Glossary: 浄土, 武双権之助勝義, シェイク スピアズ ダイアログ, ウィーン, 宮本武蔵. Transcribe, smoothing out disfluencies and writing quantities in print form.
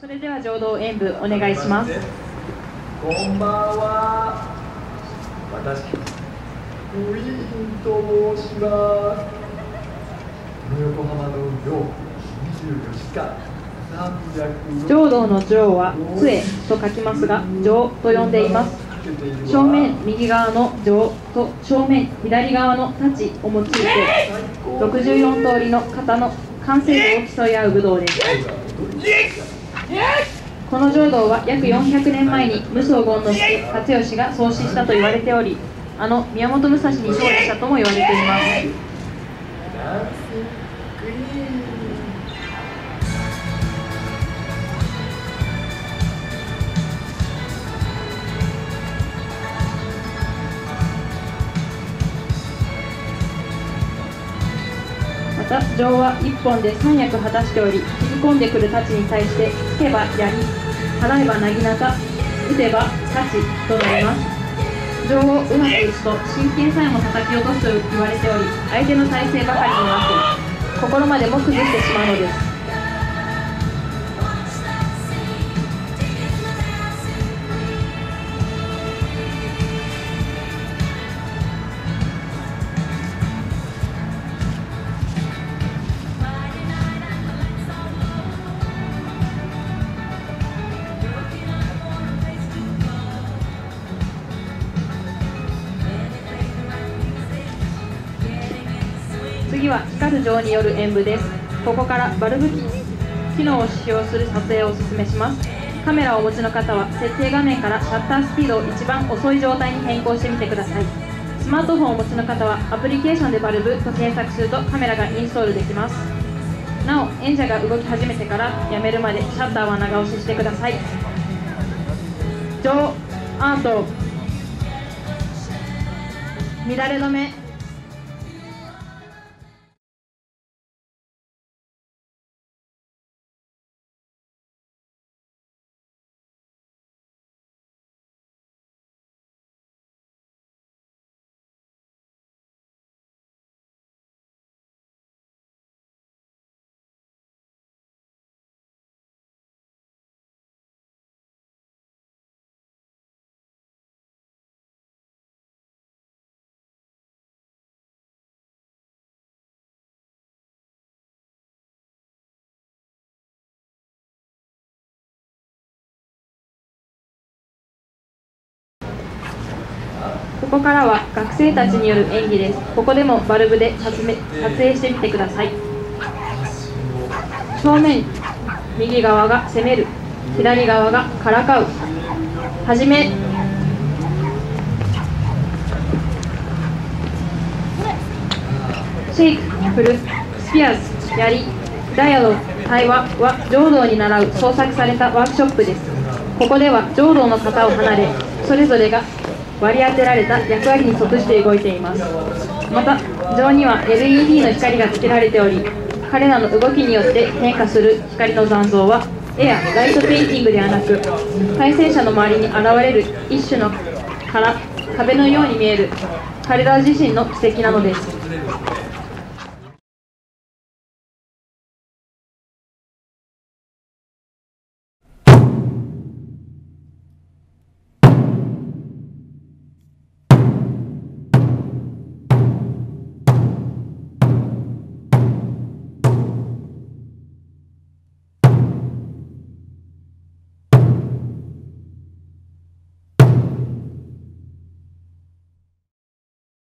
それでは浄土演舞お願いします。こんばんは。私ウィーンと申します。横浜の浄24時間。浄土の浄は杖と書きますが、浄と呼んでいます。正面右側の浄と正面左側の太刀を用いて、64通りの型の完成度を競い合う武道です。この浄土は約400年前に武双権之助勝義が創始したと言われており、あの宮本武蔵に勝利したとも言われています。また杖は1本で3役果たしており、切り込んでくる太刀に対して突けば槍、払えば薙刀、打てば太刀となります。杖をうまく打つと真剣さえも叩き落とすと言われており、相手の体勢ばかりになって心までも崩してしまうのです。次は光る杖による演舞です。ここからバルブ機能を使用する撮影をおすすめします。カメラをお持ちの方は設定画面からシャッタースピードを一番遅い状態に変更してみてください。スマートフォンをお持ちの方はアプリケーションでバルブと検索するとカメラがインストールできます。なお、演者が動き始めてからやめるまでシャッターは長押ししてください。杖アート乱れ止め。ここからは学生たちによる演技です。ここでもバルブで撮影してみてください。正面右側が攻める、左側がからかう。はじめ。シェイク、振る、スピアーズ、槍、ダイアログ、対話は浄土に習う創作されたワークショップです。ここでは浄土の型を離れ、それぞれが割り当てられた役割に即して動いています。また、杖には LED の光がつけられており、彼らの動きによって変化する光の残像は絵やライトペインティングではなく、対戦者の周りに現れる一種の殻、壁のように見える彼ら自身の軌跡なのです。